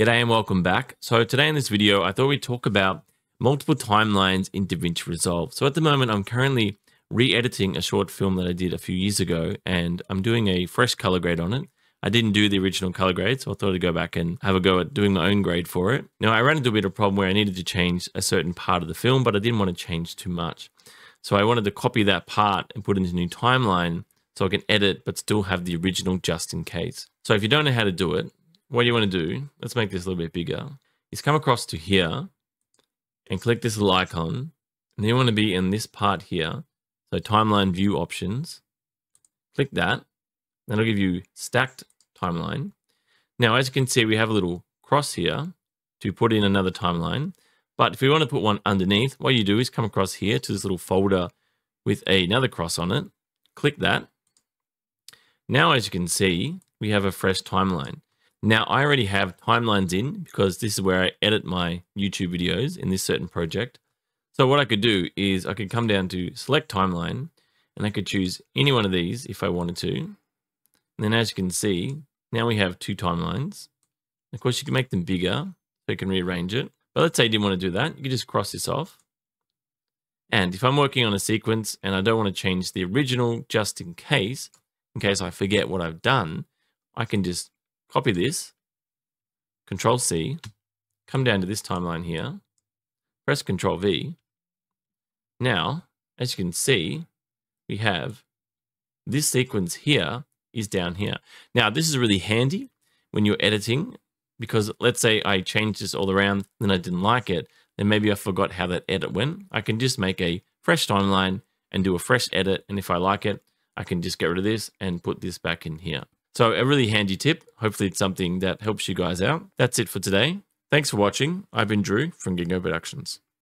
G'day and welcome back. So today in this video, I thought we'd talk about multiple timelines in DaVinci Resolve. So at the moment, I'm currently re-editing a short film that I did a few years ago, and I'm doing a fresh color grade on it. I didn't do the original color grade, so I thought I'd go back and have a go at doing my own grade for it. Now, I ran into a bit of a problem where I needed to change a certain part of the film, but I didn't want to change too much. So I wanted to copy that part and put it into a new timeline so I can edit, but still have the original just in case. So if you don't know how to do it, what you want to do, let's make this a little bit bigger, is come across to here and click this little icon. And you want to be in this part here. So timeline view options, click that. And it'll give you stacked timeline. Now, as you can see, we have a little cross here to put in another timeline. But if we want to put one underneath, what you do is come across here to this little folder with another cross on it, click that. Now, as you can see, we have a fresh timeline. Now, I already have timelines in because this is where I edit my YouTube videos in this certain project. So what I could do is I could come down to select timeline and I could choose any one of these if I wanted to. And then as you can see, now we have two timelines. Of course, you can make them bigger so you can rearrange it. But let's say you didn't want to do that. You could just cross this off. And if I'm working on a sequence and I don't want to change the original just in case I forget what I've done, I can just copy this, Control C, come down to this timeline here, press Control V. Now, as you can see, we have this sequence here is down here. Now, this is really handy when you're editing because let's say I changed this all around, then I didn't like it, then maybe I forgot how that edit went. I can just make a fresh timeline and do a fresh edit. And if I like it, I can just get rid of this and put this back in here. So a really handy tip. Hopefully it's something that helps you guys out. That's it for today. Thanks for watching. I've been Drew from Green Goat Productions.